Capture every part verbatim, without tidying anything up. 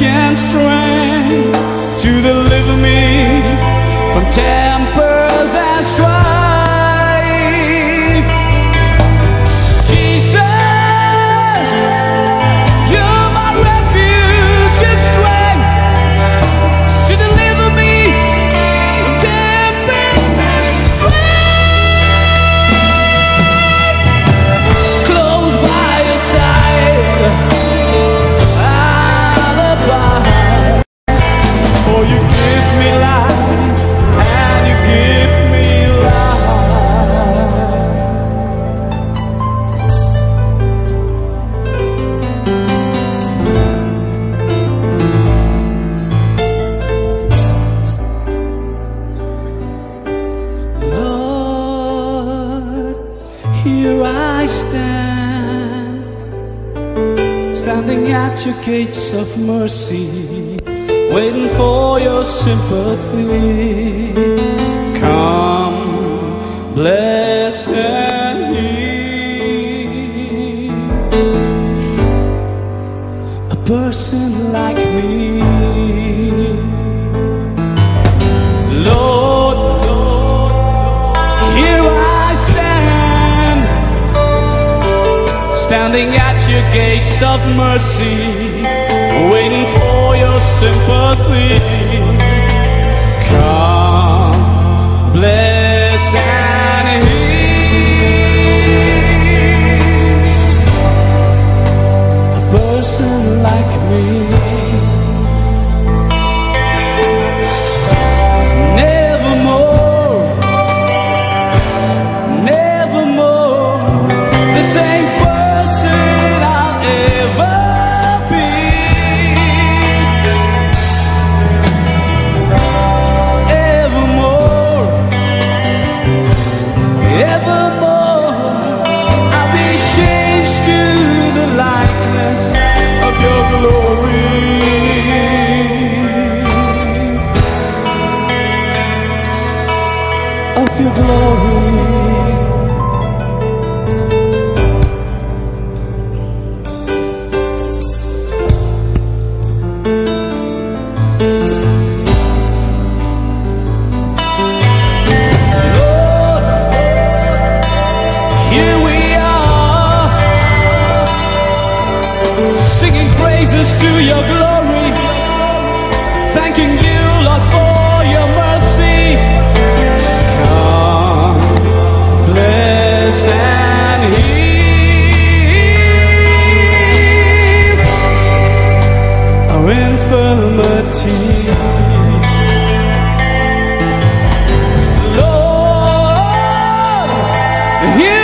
and strength to deliver me from tempers and strife. Jesus, you're my refuge and strength to deliver me from tempers and strife. Close by your side, for you give me life, and you give me life. Lord, here I stand, standing at your gates of mercy, waiting for your sympathy. Come, bless and heal a person like me. Lord, Lord, here I stand, standing at your gates of mercy, waiting for your sympathy. Come, bless and heal a person like me. Nevermore, nevermore, the same person I'll ever to your glory, thanking you, Lord, for your mercy. Come, bless and heal our infirmities. Lord, heal.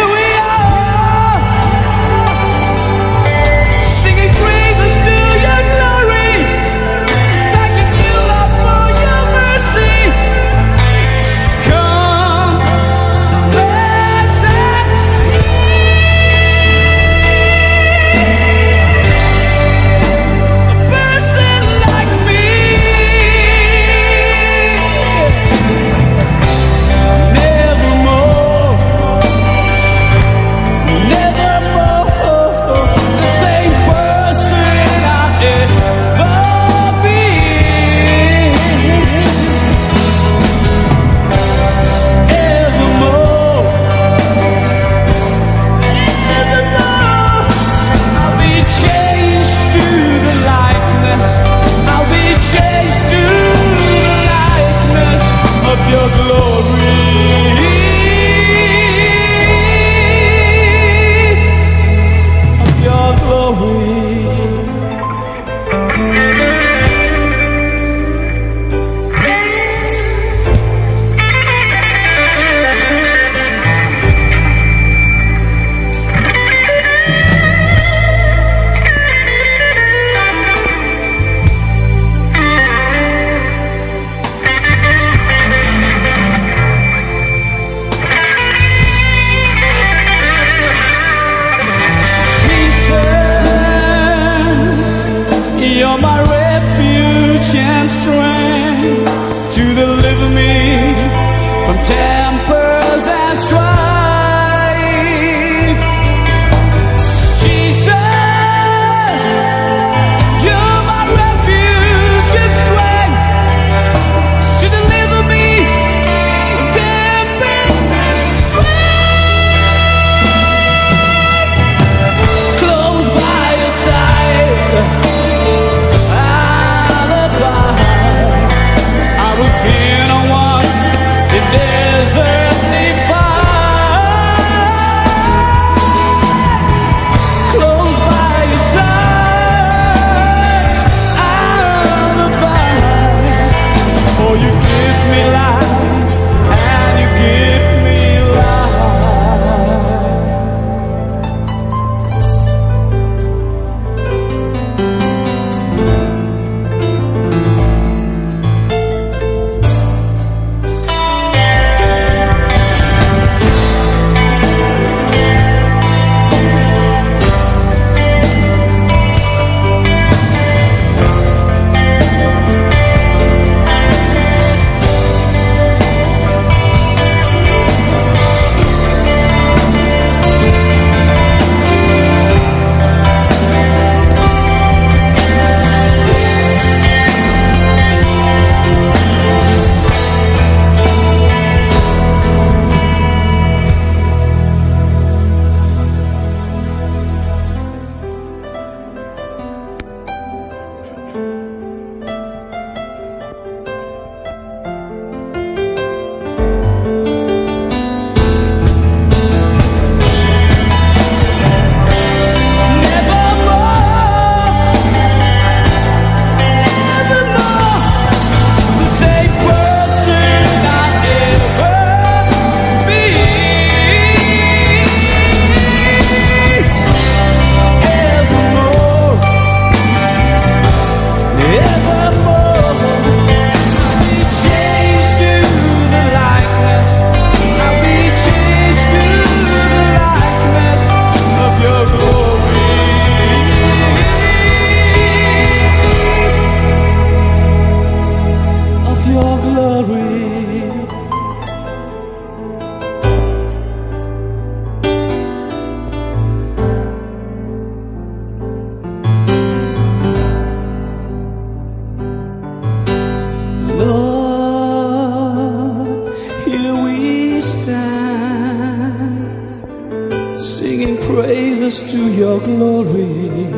singing praises to your glory,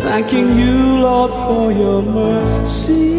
thanking you, Lord, for your mercy.